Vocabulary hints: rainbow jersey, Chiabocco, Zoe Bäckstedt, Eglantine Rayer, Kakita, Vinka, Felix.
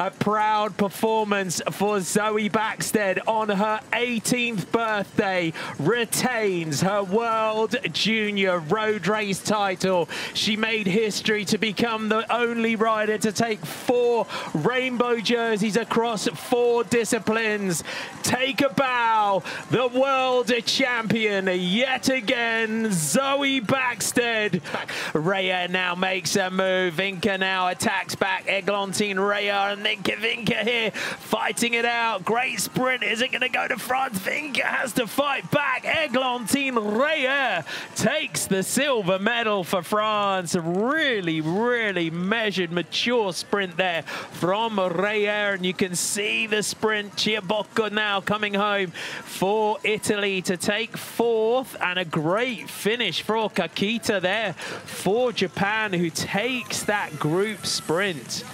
A proud performance for Zoe Bäckstedt on her 18th birthday. Retains her World Junior Road Race title. She made history to become the only rider to take 4 rainbow jerseys across 4 disciplines. Take a bow, the world champion yet again, Zoe Bäckstedt. Rayer now makes a move. Vinka now attacks back. Eglantine Rayer and then Vinka here fighting it out. Great sprint. Is it going to go to France? Vinka has to fight back. Eglantine Rayer takes the silver medal for France. Really, really measured, mature sprint there from Rayer, and you can see the sprint. Chiabocco now coming home for Italy to take 4th, and a great finish for Kakita there for Japan, who takes that group sprint.